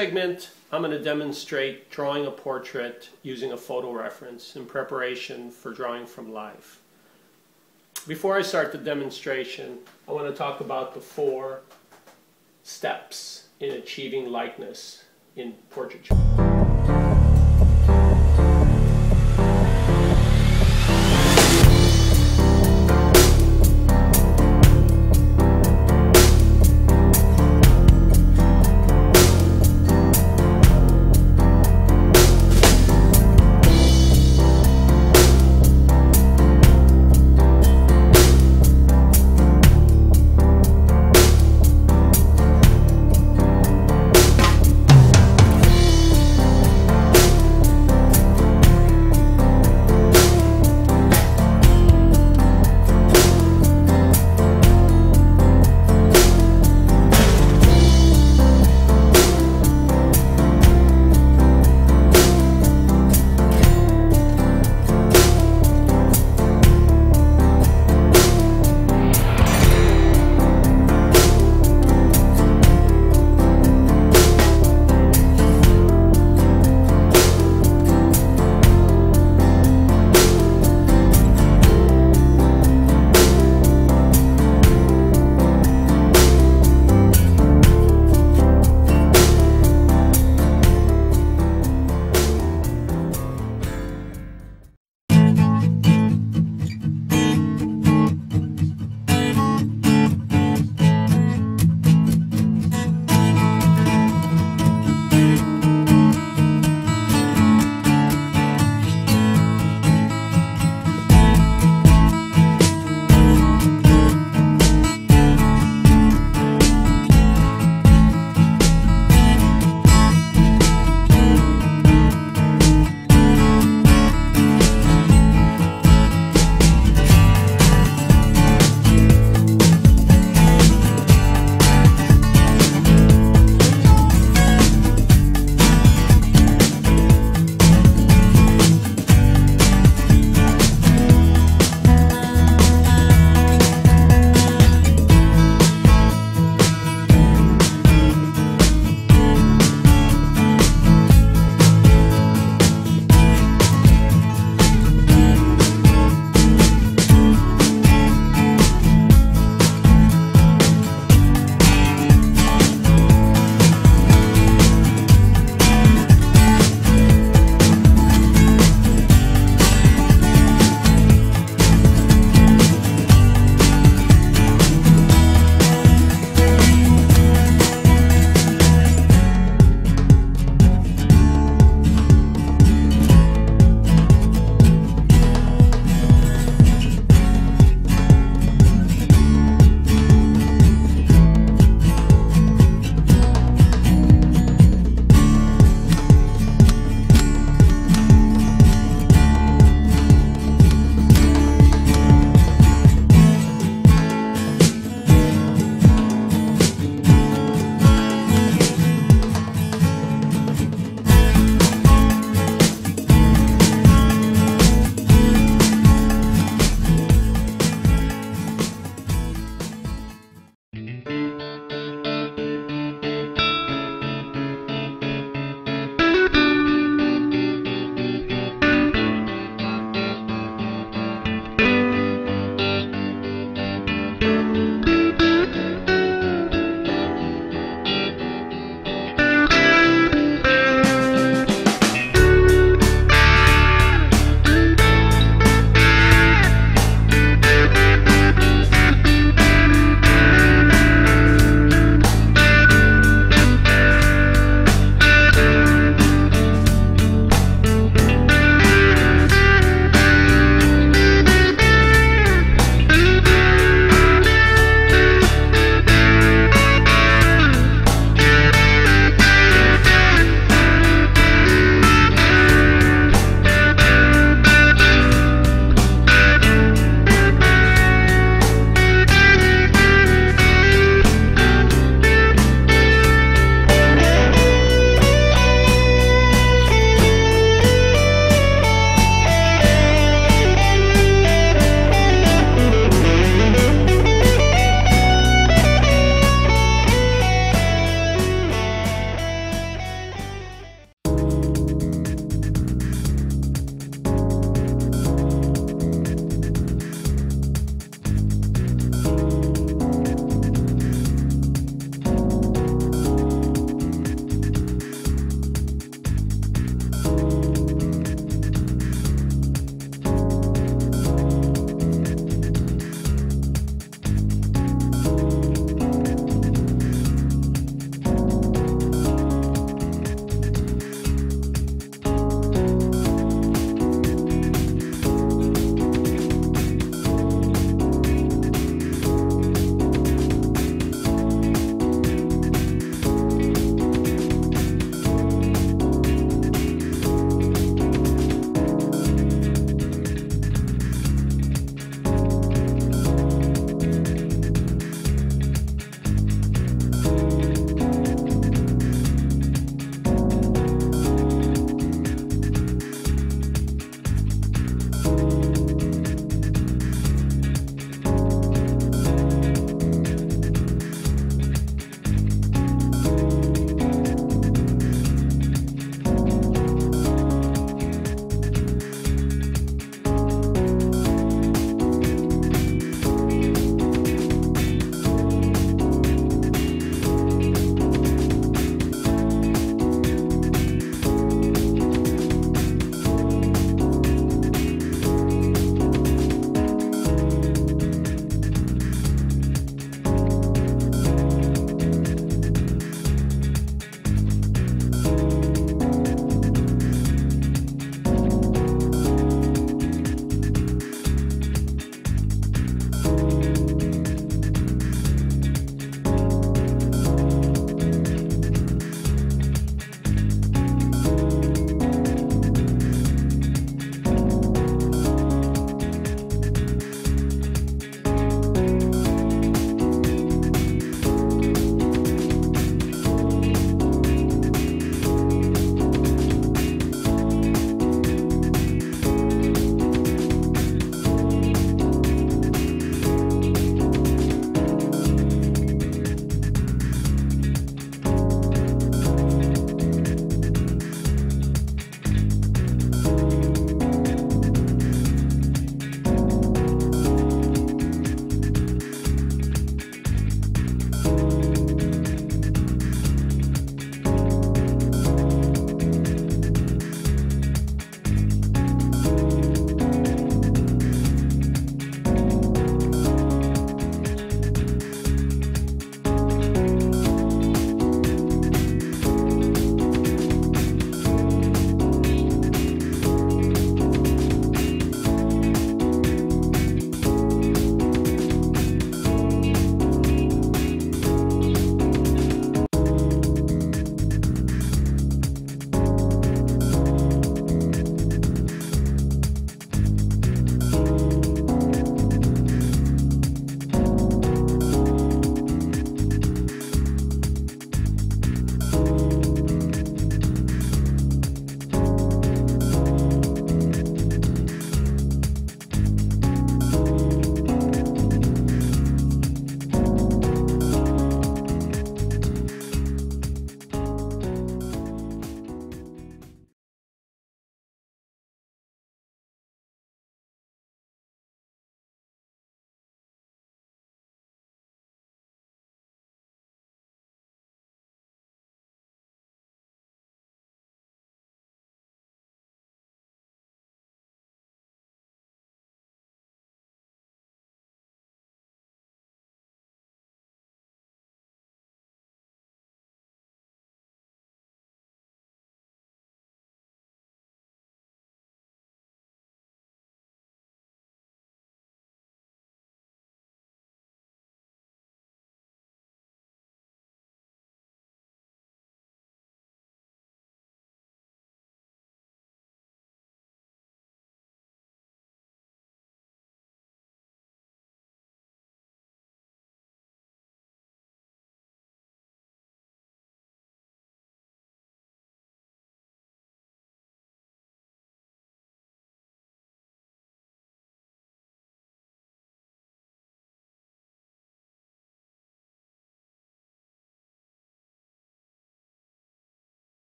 segment, I'm going to demonstrate drawing a portrait using a photo reference in preparation for drawing from life. Before I start the demonstration, I want to talk about the 4 steps in achieving likeness in portraiture.